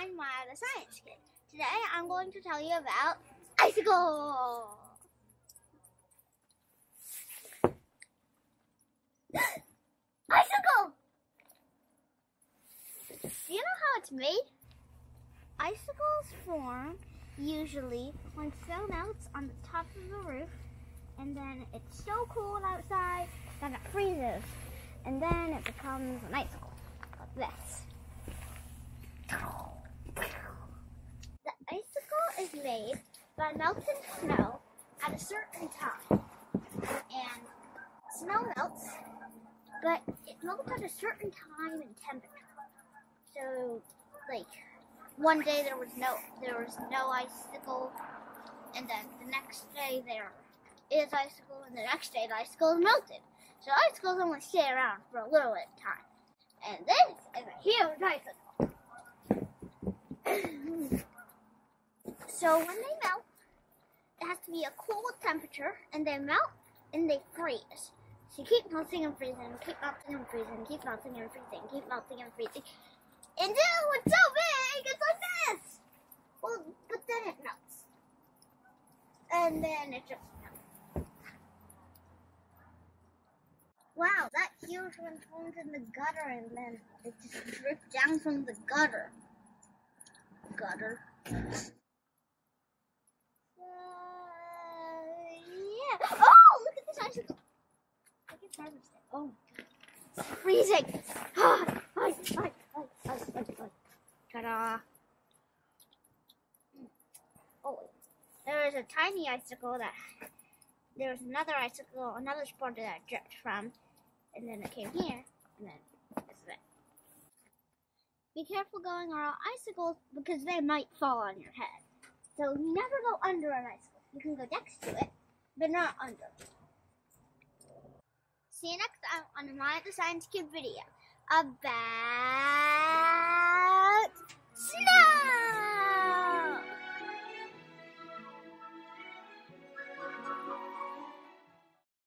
I'm Maya the Science Kid. Today I'm going to tell you about icicles. Icicle! You know how it's made? Icicles form usually when snow melts on the top of the roof, and then it's so cold outside that it freezes, and then it becomes an icicle like this. The icicle is made by melting snow at a certain time, and snow melts, but it melts at a certain time and temperature. So, like, one day there was no icicle, and then the next day there is icicle, and the next day the icicle is melted. So icicles only stay around for a little bit of time, and this is a huge icicle. So when they melt, it has to be a cold temperature, and they melt and they freeze. So you keep melting and freezing, keep melting and freezing, keep melting and freezing, keep melting and freezing. And dude, it's so big, it's like this! Well, but then it melts. And then it just melts. Wow, that huge one formed in the gutter, and then it just dripped down from the gutter. Yeah. Oh, look at this icicle. Look at that. Oh my god. It's freezing. Ta-da. Oh, there is a tiny icicle that there was another icicle, another spot that it dripped from, and then it came here, and then this is it. Be careful going around icicles because they might fall on your head. So never go under an icicle. You can go next to it, but not under. See you next time on the Maya the Science Kid video about snow!